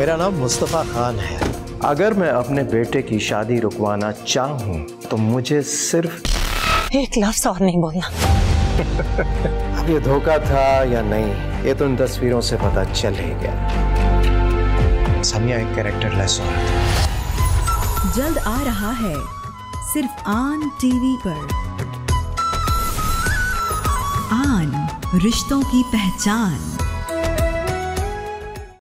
मेरा नाम मुस्तफा खान है। अगर मैं अपने बेटे की शादी रुकवाना चाहूँ तो मुझे सिर्फ एक लफ्ज़ और नहीं बोलना। अब ये धोखा था या नहीं, ये तो उन तस्वीरों से पता चल ही गया। सामिया एक कैरेक्टरलेस औरत है। जल्द आ रहा है सिर्फ आन टीवी पर, आन रिश्तों की पहचान।